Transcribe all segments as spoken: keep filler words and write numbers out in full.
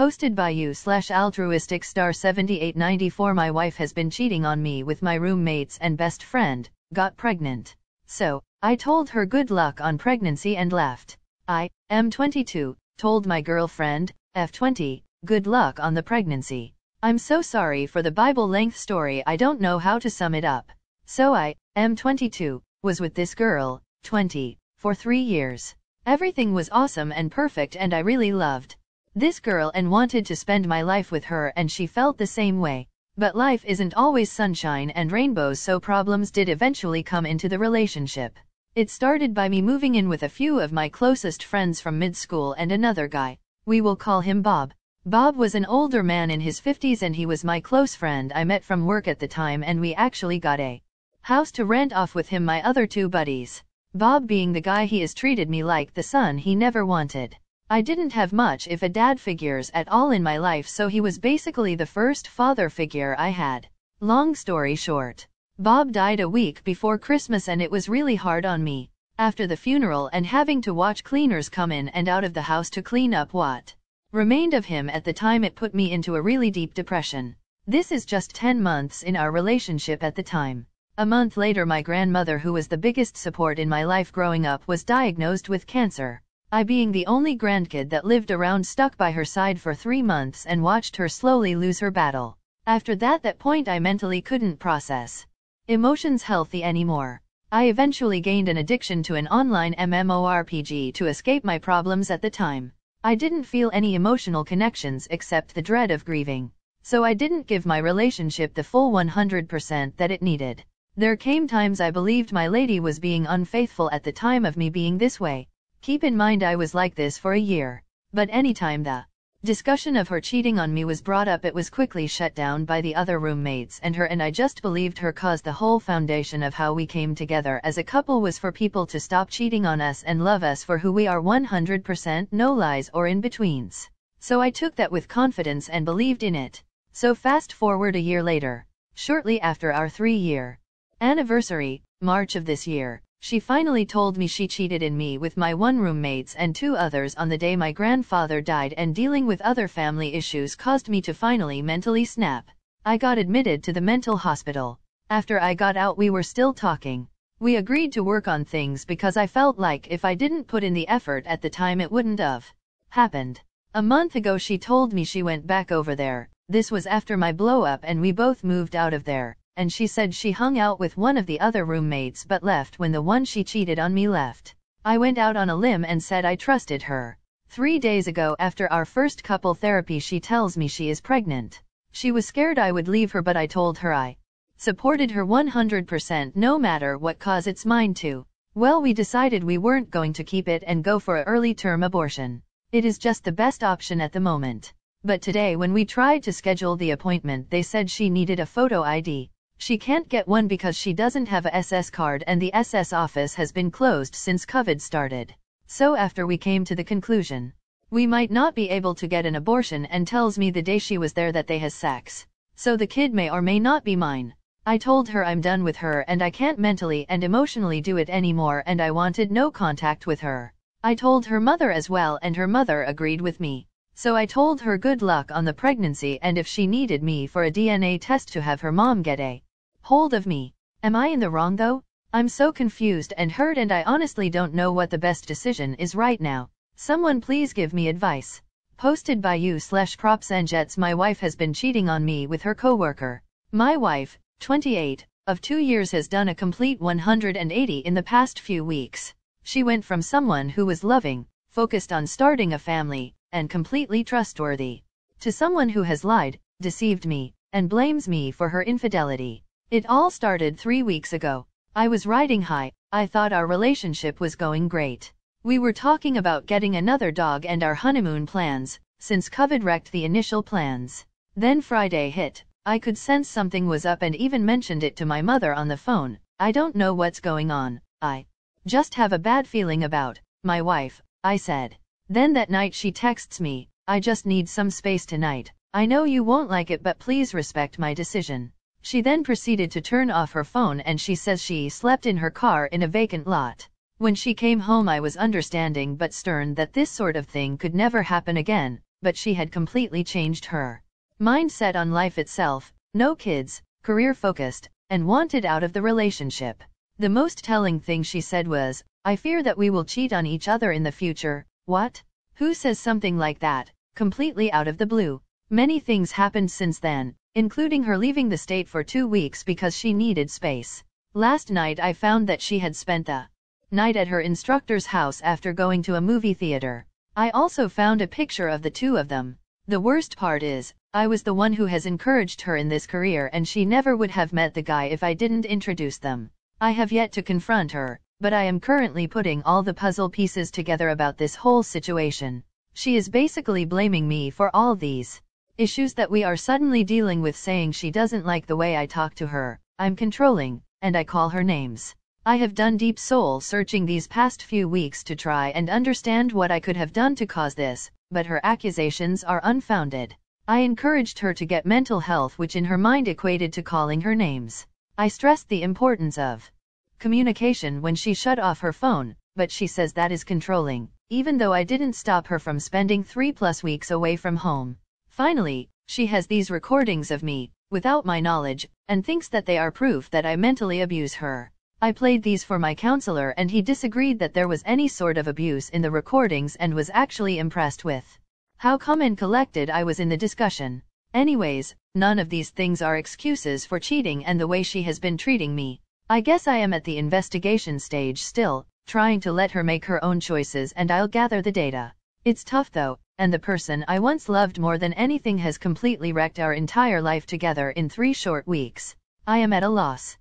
Hosted by you slash altruistic star seventy-eight ninety-four. My wife has been cheating on me with my roommates and best friend, got pregnant. So, I told her good luck on pregnancy and left. I, am twenty-two, told my girlfriend, F twenty, good luck on the pregnancy. I'm so sorry for the Bible-length story, I don't know how to sum it up. So I, am twenty-two, was with this girl, twenty, for three years. Everything was awesome and perfect and I really loved this girl and wanted to spend my life with her, and she felt the same way. But life isn't always sunshine and rainbows, so problems did eventually come into the relationship. It started by me moving in with a few of my closest friends from mid-school and another guy. We will call him Bob. Bob was an older man in his fifties and he was my close friend I met from work at the time, and we actually got a house to rent off with him, my other two buddies. Bob being the guy, he has treated me like the son he never wanted. I didn't have much if a dad figures at all in my life, so he was basically the first father figure I had. Long story short, Bob died a week before Christmas and it was really hard on me. After the funeral and having to watch cleaners come in and out of the house to clean up what remained of him at the time, it put me into a really deep depression. This is just ten months in our relationship at the time. A month later, my grandmother, who was the biggest support in my life growing up, was diagnosed with cancer. I, being the only grandkid that lived around, stuck by her side for three months and watched her slowly lose her battle. After that that point I mentally couldn't process emotions healthy anymore. I eventually gained an addiction to an online M M O R P G to escape my problems at the time. I didn't feel any emotional connections except the dread of grieving. So I didn't give my relationship the full one hundred percent that it needed. There came times I believed my lady was being unfaithful at the time of me being this way. Keep in mind I was like this for a year, but anytime the discussion of her cheating on me was brought up, it was quickly shut down by the other roommates, and her and I just believed her, cause the whole foundation of how we came together as a couple was for people to stop cheating on us and love us for who we are, one hundred percent no lies or in-betweens. So I took that with confidence and believed in it. So fast forward a year later, shortly after our three-year anniversary, March of this year, she finally told me she cheated on me with my one roommates and two others on the day my grandfather died, and dealing with other family issues caused me to finally mentally snap. I got admitted to the mental hospital. After I got out we were still talking. We agreed to work on things because I felt like if I didn't put in the effort at the time it wouldn't have happened. A month ago she told me she went back over there. This was after my blow up and we both moved out of there. And she said she hung out with one of the other roommates but left when the one she cheated on me left. I went out on a limb and said I trusted her. Three days ago after our first couple therapy she tells me she is pregnant. She was scared I would leave her, but I told her I supported her one hundred percent no matter what, cause it's mine too. Well, we decided we weren't going to keep it and go for an early term abortion. It is just the best option at the moment. But today when we tried to schedule the appointment they said she needed a photo I D. She can't get one because she doesn't have a S S card and the S S office has been closed since COVID started. So after we came to the conclusion we might not be able to get an abortion, and tells me the day she was there that they has sex. So the kid may or may not be mine. I told her I'm done with her and I can't mentally and emotionally do it anymore and I wanted no contact with her. I told her mother as well and her mother agreed with me. So I told her good luck on the pregnancy and if she needed me for a D N A test to have her mom get a hold of me. Am I in the wrong though? I'm so confused and hurt and I honestly don't know what the best decision is right now. Someone please give me advice. Posted by you slash props and jets. My wife has been cheating on me with her coworker. My wife, twenty-eight, of two years has done a complete one hundred eighty in the past few weeks. She went from someone who was loving, focused on starting a family, and completely trustworthy, to someone who has lied, deceived me, and blames me for her infidelity. It all started three weeks ago. I was riding high. I thought our relationship was going great. We were talking about getting another dog and our honeymoon plans, since COVID wrecked the initial plans. Then Friday hit. I could sense something was up and even mentioned it to my mother on the phone. I don't know what's going on. I just have a bad feeling about my wife, I said. Then that night she texts me, I just need some space tonight. I know you won't like it but please respect my decision. She then proceeded to turn off her phone and she says she slept in her car in a vacant lot. When she came home I was understanding but stern that this sort of thing could never happen again, but she had completely changed her mindset on life itself, no kids, career-focused, and wanted out of the relationship. The most telling thing she said was, "I fear that we will cheat on each other in the future." What? Who says something like that, completely out of the blue? Many things happened since then, including her leaving the state for two weeks because she needed space. Last night I found that she had spent the night at her instructor's house after going to a movie theater. I also found a picture of the two of them. The worst part is, I was the one who has encouraged her in this career, and she never would have met the guy if I didn't introduce them. I have yet to confront her, but I am currently putting all the puzzle pieces together about this whole situation. She is basically blaming me for all these issues that we are suddenly dealing with, saying she doesn't like the way I talk to her, I'm controlling, and I call her names. I have done deep soul searching these past few weeks to try and understand what I could have done to cause this, but her accusations are unfounded. I encouraged her to get mental health, which in her mind equated to calling her names. I stressed the importance of communication when she shut off her phone, but she says that is controlling, even though I didn't stop her from spending three plus weeks away from home. Finally, she has these recordings of me, without my knowledge, and thinks that they are proof that I mentally abuse her. I played these for my counselor, and he disagreed that there was any sort of abuse in the recordings and was actually impressed with how calm and collected I was in the discussion. Anyways, none of these things are excuses for cheating and the way she has been treating me. I guess I am at the investigation stage still, trying to let her make her own choices, and I'll gather the data. It's tough though, and the person I once loved more than anything has completely wrecked our entire life together in three short weeks. I am at a loss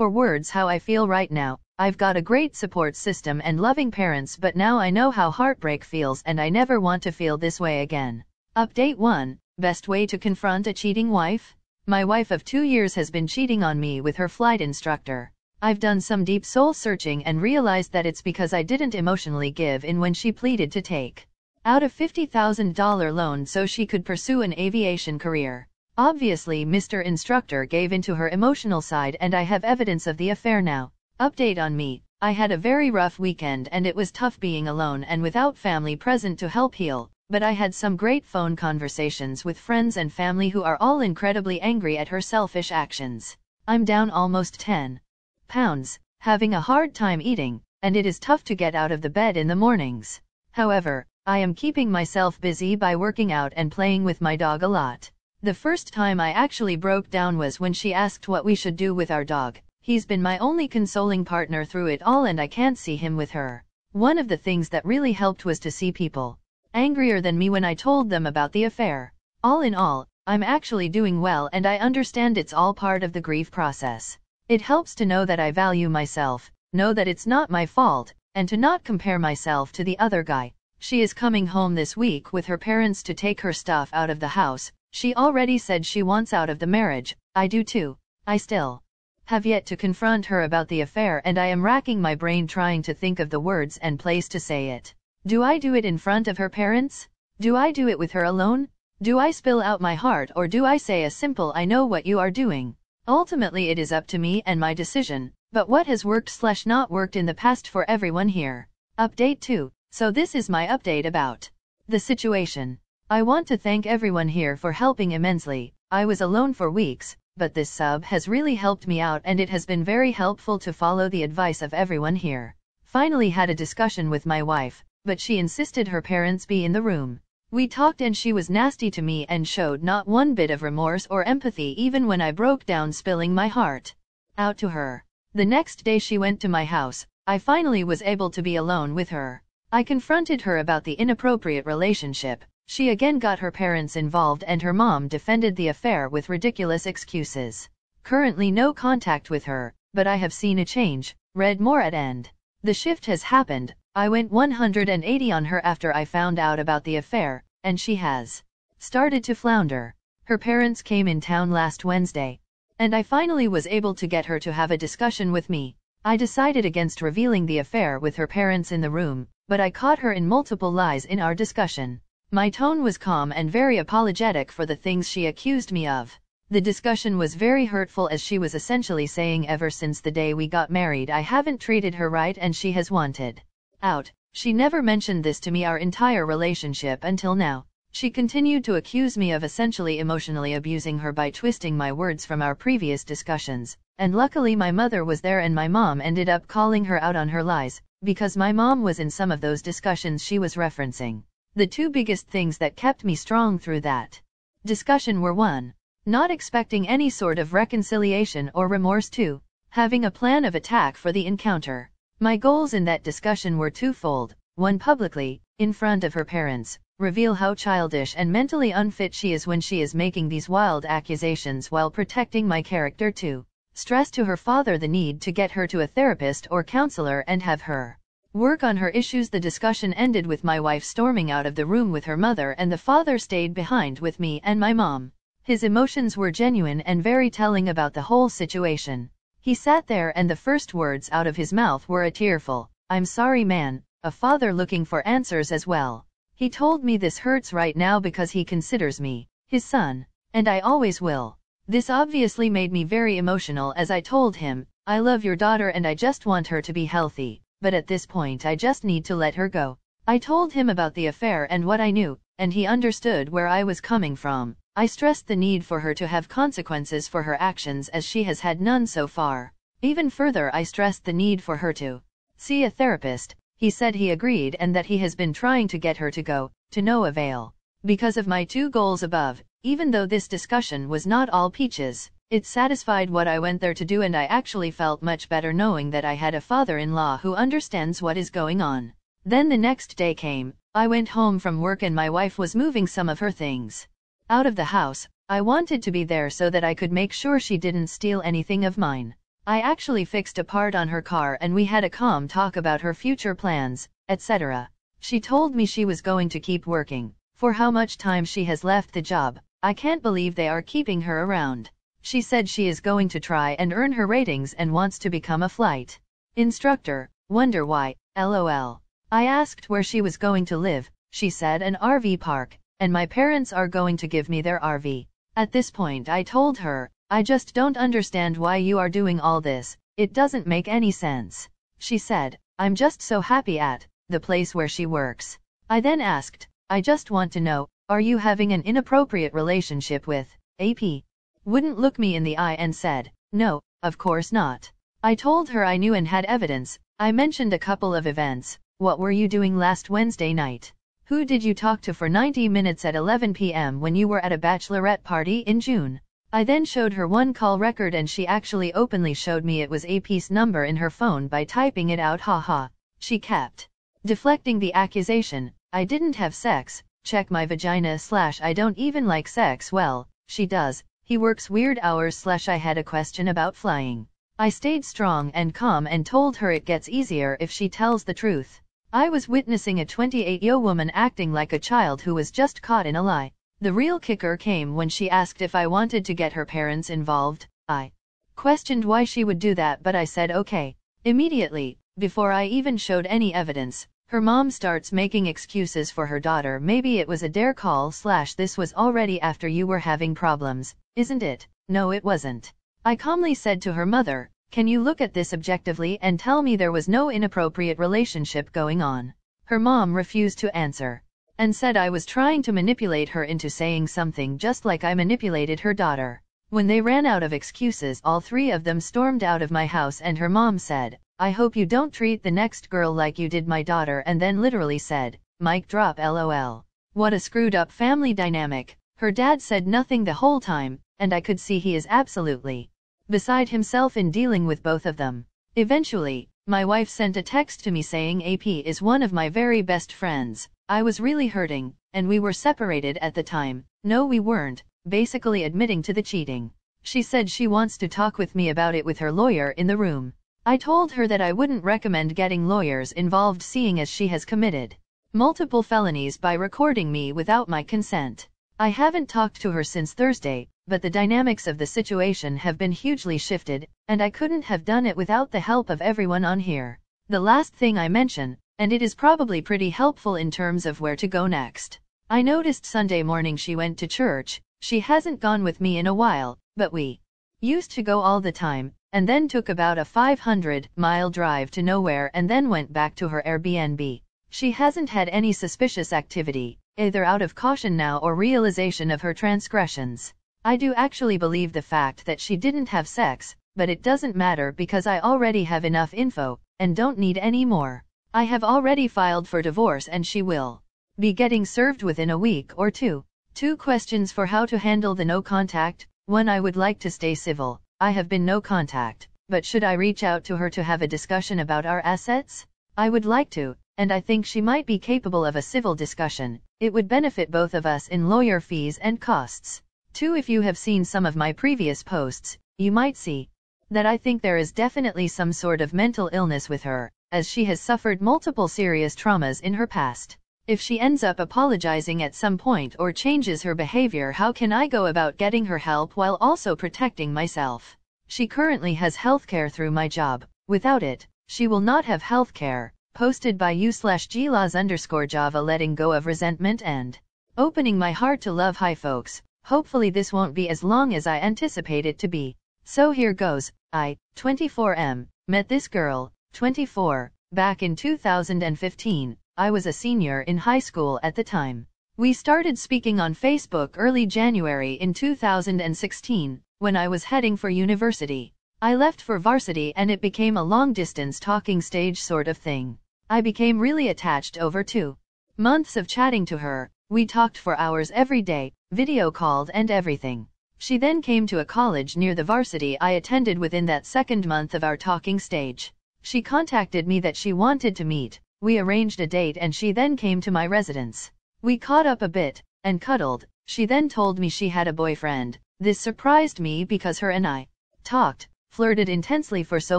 for words how I feel right now. I've got a great support system and loving parents, but now I know how heartbreak feels, and I never want to feel this way again. Update one. Best way to confront a cheating wife? My wife of two years has been cheating on me with her flight instructor. I've done some deep soul searching and realized that it's because I didn't emotionally give in when she pleaded to take out a fifty thousand dollar loan so she could pursue an aviation career. Obviously, Mister Instructor gave into her emotional side, and I have evidence of the affair now. Update on me. I had a very rough weekend, and it was tough being alone and without family present to help heal, but I had some great phone conversations with friends and family who are all incredibly angry at her selfish actions. I'm down almost ten pounds, having a hard time eating, and it is tough to get out of the bed in the mornings. However, I am keeping myself busy by working out and playing with my dog a lot. The first time I actually broke down was when she asked what we should do with our dog. He's been my only consoling partner through it all, and I can't see him with her. One of the things that really helped was to see people angrier than me when I told them about the affair. All in all, I'm actually doing well, and I understand it's all part of the grief process. It helps to know that I value myself, know that it's not my fault, and to not compare myself to the other guy. She is coming home this week with her parents to take her stuff out of the house. She already said she wants out of the marriage. I do too. I still have yet to confront her about the affair, and I am racking my brain trying to think of the words and place to say it. Do I do it in front of her parents? Do I do it with her alone? Do I spill out my heart, or do I say a simple "I know what you are doing"? Ultimately, it is up to me and my decision, but what has worked slash not worked in the past for everyone here. Update two. So this is my update about the situation. I want to thank everyone here for helping immensely. I was alone for weeks, but this sub has really helped me out, and it has been very helpful to follow the advice of everyone here. Finally had a discussion with my wife, but she insisted her parents be in the room. We talked, and she was nasty to me and showed not one bit of remorse or empathy even when I broke down spilling my heart out to her. The next day she went to my house. I finally was able to be alone with her. I confronted her about the inappropriate relationship. She again got her parents involved, and her mom defended the affair with ridiculous excuses. Currently no contact with her, but I have seen a change, read more at end. The shift has happened. I went one hundred eighty on her after I found out about the affair, and she has started to flounder. Her parents came in town last Wednesday, and I finally was able to get her to have a discussion with me. I decided against revealing the affair with her parents in the room, but I caught her in multiple lies in our discussion. My tone was calm and very apologetic for the things she accused me of. The discussion was very hurtful, as she was essentially saying ever since the day we got married I haven't treated her right and she has wanted out. She never mentioned this to me our entire relationship until now. She continued to accuse me of essentially emotionally abusing her by twisting my words from our previous discussions, and luckily my mother was there and my mom ended up calling her out on her lies, because my mom was in some of those discussions she was referencing. The two biggest things that kept me strong through that discussion were one, not expecting any sort of reconciliation or remorse, two, having a plan of attack for the encounter. My goals in that discussion were twofold, one publicly, in front of her parents, reveal how childish and mentally unfit she is when she is making these wild accusations while protecting my character, two, stress to her father the need to get her to a therapist or counselor and have her work on her issues. The discussion ended with my wife storming out of the room with her mother, and the father stayed behind with me and my mom. His emotions were genuine and very telling about the whole situation. He sat there and the first words out of his mouth were a tearful, "I'm sorry, man," a father looking for answers as well. He told me this hurts right now because he considers me his son, and I always will. This obviously made me very emotional as I told him, "I love your daughter and I just want her to be healthy, but at this point I just need to let her go." I told him about the affair and what I knew, and he understood where I was coming from. I stressed the need for her to have consequences for her actions as she has had none so far. Even further, I stressed the need for her to see a therapist. He said he agreed and that he has been trying to get her to go, to no avail. Because of my two goals above, even though this discussion was not all peaches, it satisfied what I went there to do, and I actually felt much better knowing that I had a father-in-law who understands what is going on. Then the next day came. I went home from work and my wife was moving some of her things out of the house. I wanted to be there so that I could make sure she didn't steal anything of mine. I actually fixed a part on her car and we had a calm talk about her future plans, et cetera. She told me she was going to keep working, for how much time she has left the job. I can't believe they are keeping her around. She said she is going to try and earn her ratings and wants to become a flight instructor. Wonder why, lol. I asked where she was going to live. She said an R V park, and my parents are going to give me their R V. At this point I told her, "I just don't understand why you are doing all this, it doesn't make any sense." She said, "I'm just so happy at the place where she works." I then asked, "I just want to know, are you having an inappropriate relationship with A P?" Wouldn't look me in the eye and said, "No, of course not." I told her I knew and had evidence. I mentioned a couple of events. "What were you doing last Wednesday night? Who did you talk to for ninety minutes at eleven p m when you were at a bachelorette party in June?" I then showed her one call record, and she actually openly showed me it was A P's number in her phone by typing it out. Haha. She kept deflecting the accusation. "I didn't have sex, check my vagina slash I don't even like sex." "Well, she does. He works weird hours slash I had a question about flying." I stayed strong and calm and told her it gets easier if she tells the truth. I was witnessing a twenty-eight-year-old woman acting like a child who was just caught in a lie. The real kicker came when she asked if I wanted to get her parents involved. I questioned why she would do that, but I said okay. Immediately, before I even showed any evidence, her mom starts making excuses for her daughter. "Maybe it was a dare call slash this was already after you were having problems, isn't it?" "No, it wasn't." I calmly said to her mother, "Can you look at this objectively and tell me there was no inappropriate relationship going on?" Her mom refused to answer and said I was trying to manipulate her into saying something, just like I manipulated her daughter. When they ran out of excuses, all three of them stormed out of my house, and her mom said, "I hope you don't treat the next girl like you did my daughter," and then literally said, "Mic drop, lol." What a screwed up family dynamic. Her dad said nothing the whole time, and I could see he is absolutely beside himself in dealing with both of them. Eventually, my wife sent a text to me saying A P is one of my very best friends. I was really hurting, and we were separated at the time. "No, we weren't," basically admitting to the cheating. She said she wants to talk with me about it with her lawyer in the room. I told her that I wouldn't recommend getting lawyers involved, seeing as she has committed multiple felonies by recording me without my consent. I haven't talked to her since Thursday, but the dynamics of the situation have been hugely shifted, and I couldn't have done it without the help of everyone on here. The last thing I mention, and it is probably pretty helpful in terms of where to go next. I noticed Sunday morning she went to church. She hasn't gone with me in a while, but we used to go all the time, and then took about a five hundred mile drive to nowhere and then went back to her Airbnb. She hasn't had any suspicious activity, either out of caution now or realization of her transgressions. I do actually believe the fact that she didn't have sex, but it doesn't matter because I already have enough info, and don't need any more. I have already filed for divorce and she will be getting served within a week or two. Two questions for how to handle the no contact. One, I would like to stay civil. I have been no contact, but should I reach out to her to have a discussion about our assets? I would like to, and I think she might be capable of a civil discussion. It would benefit both of us in lawyer fees and costs. Two, if you have seen some of my previous posts, you might see that I think there is definitely some sort of mental illness with her, as she has suffered multiple serious traumas in her past. If she ends up apologizing at some point or changes her behavior, how can I go about getting her help while also protecting myself? She currently has healthcare through my job. Without it, she will not have healthcare. Posted by you slash glass underscore Java. Letting go of resentment and opening my heart to love. Hi folks. Hopefully this won't be as long as I anticipate it to be. So here goes. I, twenty-four M, met this girl, twenty-four, back in two thousand fifteen, I was a senior in high school at the time. We started speaking on Facebook early January in two thousand sixteen, when I was heading for university. I left for varsity and it became a long-distance talking stage sort of thing. I became really attached over two months of chatting to her. We talked for hours every day, video called and everything. She then came to a college near the varsity I attended within that second month of our talking stage. She contacted me that she wanted to meet. We arranged a date and she then came to my residence. We caught up a bit and cuddled. She then told me she had a boyfriend. This surprised me because her and I talked, flirted intensely for so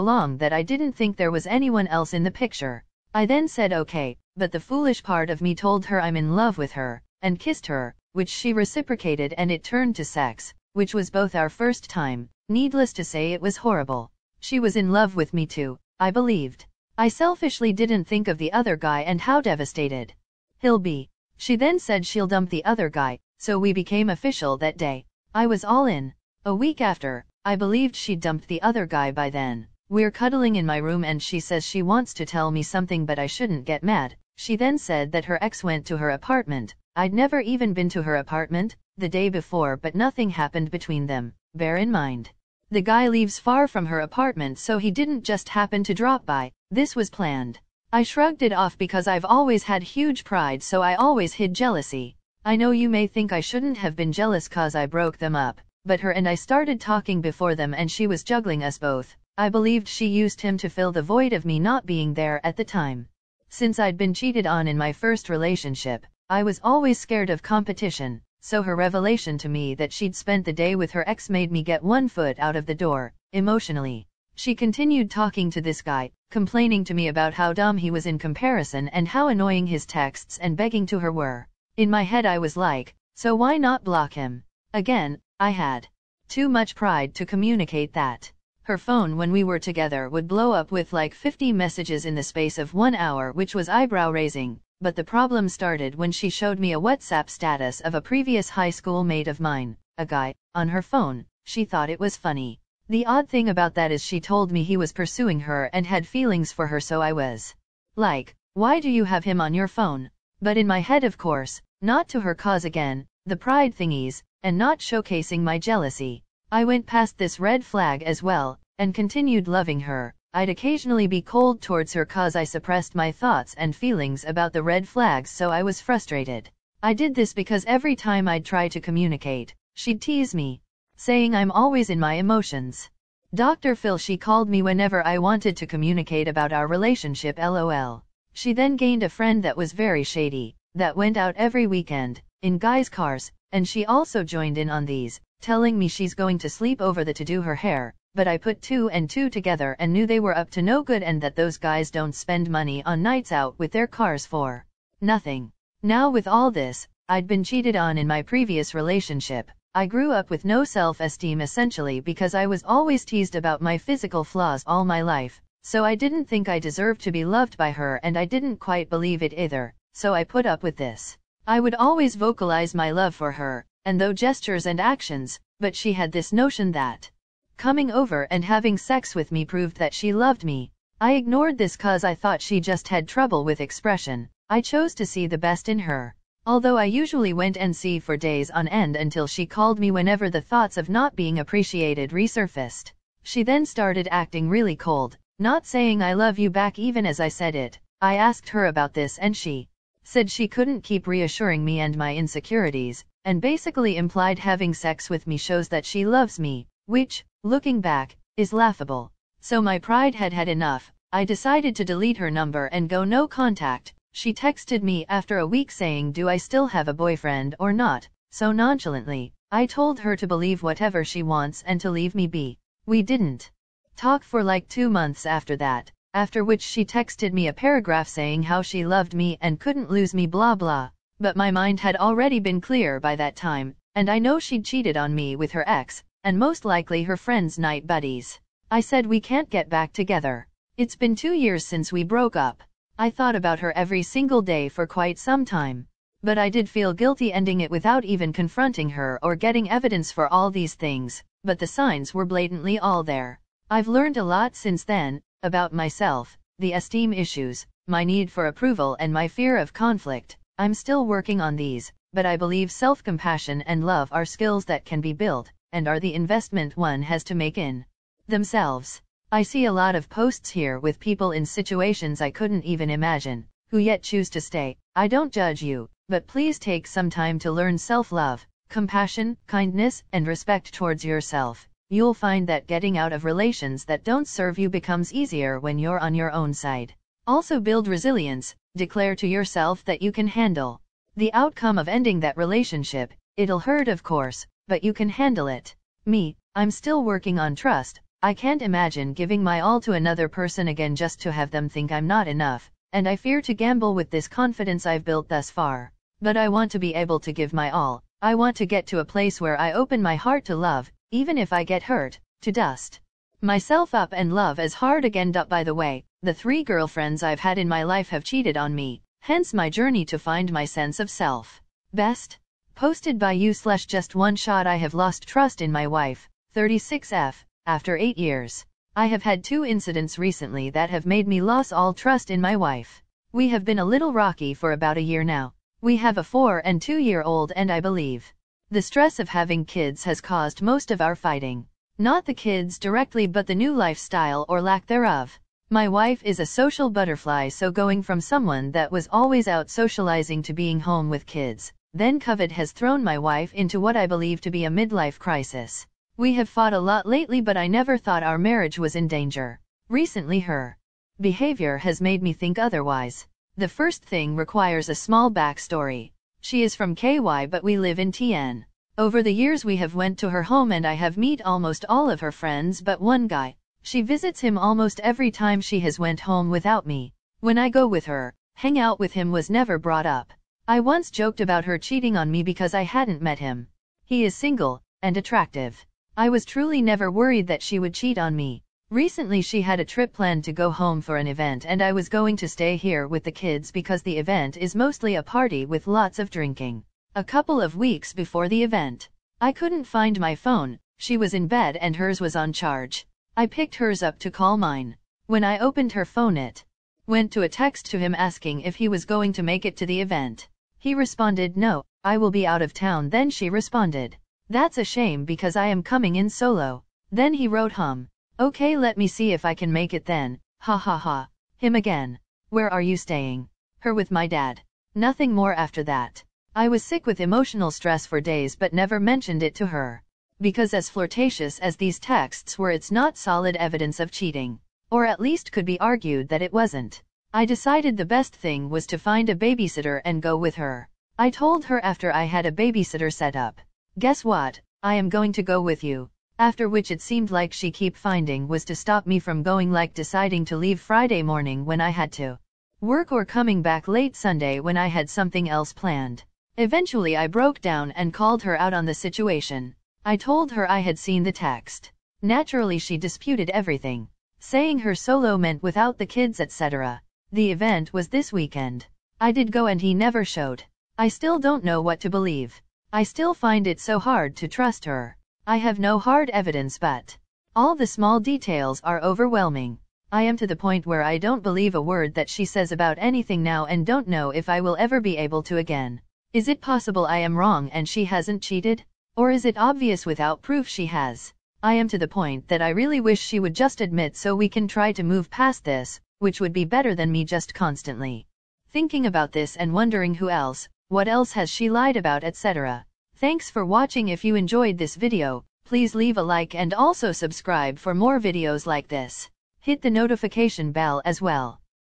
long that I didn't think there was anyone else in the picture. I then said okay, but the foolish part of me told her I'm in love with her, and kissed her, which she reciprocated, and it turned to sex, which was both our first time. Needless to say, it was horrible. She was in love with me too, I believed. I selfishly didn't think of the other guy and how devastated he'll be. She then said she'll dump the other guy, so we became official that day. I was all in. A week after, I believed she dumped the other guy by then. We're cuddling in my room and she says she wants to tell me something but I shouldn't get mad. She then said that her ex went to her apartment. I'd never even been to her apartment the day before, but nothing happened between them. Bear in mind, the guy lives far from her apartment, so he didn't just happen to drop by. This was planned. I shrugged it off because I've always had huge pride, so I always hid jealousy. I know you may think I shouldn't have been jealous cause I broke them up, but her and I started talking before them and she was juggling us both. I believed she used him to fill the void of me not being there at the time. Since I'd been cheated on in my first relationship, I was always scared of competition, so her revelation to me that she'd spent the day with her ex made me get one foot out of the door, emotionally. She continued talking to this guy, complaining to me about how dumb he was in comparison and how annoying his texts and begging to her were. In my head I was like, so why not block him? Again, I had too much pride to communicate that. Her phone when we were together would blow up with like fifty messages in the space of one hour, which was eyebrow-raising, but the problem started when she showed me a WhatsApp status of a previous high school mate of mine, a guy, on her phone. She thought it was funny. The odd thing about that is she told me he was pursuing her and had feelings for her, so I was like, why do you have him on your phone? But in my head, of course, not to her cause again, the pride thingies, and not showcasing my jealousy. I went past this red flag as well, and continued loving her. I'd occasionally be cold towards her cause I suppressed my thoughts and feelings about the red flags, so I was frustrated. I did this because every time I'd try to communicate, she'd tease me, saying I'm always in my emotions. Doctor Phil, she called me whenever I wanted to communicate about our relationship, lol. She then gained a friend that was very shady, that went out every weekend, in guys' cars, and she also joined in on these, telling me she's going to sleep over the to do her hair, but I put two and two together and knew they were up to no good and that those guys don't spend money on nights out with their cars for nothing. Now with all this, I'd been cheated on in my previous relationship. I grew up with no self-esteem essentially because I was always teased about my physical flaws all my life, so I didn't think I deserved to be loved by her and I didn't quite believe it either, so I put up with this. I would always vocalize my love for her, and though gestures and actions, but she had this notion that coming over and having sex with me proved that she loved me. I ignored this cause I thought she just had trouble with expression. I chose to see the best in her. although I usually went and see for days on end until she called me whenever the thoughts of not being appreciated resurfaced. She then started acting really cold, not saying I love you back even as I said it. I asked her about this and she said she couldn't keep reassuring me and my insecurities, and basically implied having sex with me shows that she loves me, which, looking back, is laughable. So my pride had had enough. I decided to delete her number and go no contact. She texted me after a week saying, "Do I still have a boyfriend or not?" So nonchalantly, I told her to believe whatever she wants and to leave me be. We didn't talk for like two months after that, after which she texted me a paragraph saying how she loved me and couldn't lose me, blah blah. But my mind had already been clear by that time, and I know she'd cheated on me with her ex, and most likely her friend's night buddies. I said we can't get back together. It's been two years since we broke up. I thought about her every single day for quite some time. But I did feel guilty ending it without even confronting her or getting evidence for all these things, but the signs were blatantly all there. I've learned a lot since then, about myself, the esteem issues, my need for approval and my fear of conflict. I'm still working on these, but I believe self-compassion and love are skills that can be built, and are the investment one has to make in themselves. I see a lot of posts here with people in situations I couldn't even imagine, who yet choose to stay. I don't judge you, but please take some time to learn self-love, compassion, kindness, and respect towards yourself. You'll find that getting out of relations that don't serve you becomes easier when you're on your own side. Also build resilience. Declare to yourself that you can handle the outcome of ending that relationship. It'll hurt, of course, but you can handle it. Me, I'm still working on trust. I can't imagine giving my all to another person again just to have them think I'm not enough, and I fear to gamble with this confidence I've built thus far. But I want to be able to give my all. I want to get to a place where I open my heart to love, even if I get hurt, to dust myself up and love as hard again. Up by the way, the three girlfriends I've had in my life have cheated on me, hence my journey to find my sense of self. Best. Posted by you slash just one shot. I have lost trust in my wife, thirty-six F, after eight years. I have had two incidents recently that have made me lose all trust in my wife. We have been a little rocky for about a year now. We have a four and two year old, and I believe the stress of having kids has caused most of our fighting. Not the kids directly, but the new lifestyle or lack thereof. My wife is a social butterfly, so going from someone that was always out socializing to being home with kids, then COVID has thrown my wife into what I believe to be a midlife crisis. We have fought a lot lately, but I never thought our marriage was in danger. Recently her behavior has made me think otherwise. The first thing requires a small backstory. She is from K Y, but we live in T N. Over the years we have went to her home and I have met almost all of her friends but one guy. She visits him almost every time she has went home without me. When I go with her, hang out with him was never brought up. I once joked about her cheating on me because I hadn't met him. He is single, and attractive. I was truly never worried that she would cheat on me. Recently she had a trip planned to go home for an event and I was going to stay here with the kids because the event is mostly a party with lots of drinking. A couple of weeks before the event, I couldn't find my phone. She was in bed and hers was on charge. I picked hers up to call mine. When I opened her phone it went to a text to him asking if he was going to make it to the event. He responded, "No, I will be out of town." Then she responded, "That's a shame because I am coming in solo." Then he wrote, hum, "Okay, let me see if I can make it then, ha ha ha." Him again, "Where are you staying?" Her, "With my dad." Nothing more after that. I was sick with emotional stress for days but never mentioned it to her. Because as flirtatious as these texts were, it's not solid evidence of cheating. Or at least could be argued that it wasn't. I decided the best thing was to find a babysitter and go with her. I told her after I had a babysitter set up, "Guess what, I am going to go with you." After which it seemed like she kept finding was to stop me from going, like deciding to leave Friday morning when I had to work or coming back late Sunday when I had something else planned. Eventually I broke down and called her out on the situation. I told her I had seen the text. Naturally she disputed everything, saying her solo meant without the kids, et cetera. The event was this weekend. I did go and he never showed. I still don't know what to believe. I still find it so hard to trust her. I have no hard evidence but all the small details are overwhelming. I am to the point where I don't believe a word that she says about anything now and don't know if I will ever be able to again. Is it possible I am wrong and she hasn't cheated? Or is it obvious without proof she has? I am to the point that I really wish she would just admit so we can try to move past this, which would be better than me just constantly thinking about this and wondering who else, what else has she lied about, et cetera. Thanks for watching. If you enjoyed this video, please leave a like and also subscribe for more videos like this. Hit the notification bell as well.